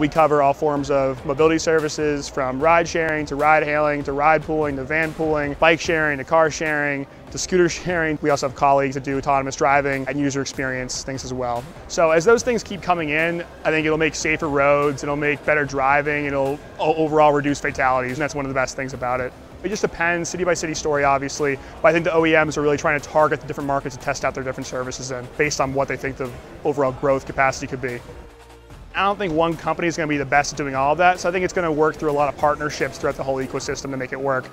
We cover all forms of mobility services, from ride sharing to ride hailing to ride pooling to van pooling, bike sharing to car sharing to scooter sharing. We also have colleagues that do autonomous driving and user experience things as well. So as those things keep coming in, I think it'll make safer roads, it'll make better driving, it'll overall reduce fatalities, and that's one of the best things about it. It just depends, city by city story obviously, but I think the OEMs are really trying to target the different markets to test out their different services in, based on what they think the overall growth capacity could be. I don't think one company is going to be the best at doing all of that, so I think it's going to work through a lot of partnerships throughout the whole ecosystem to make it work.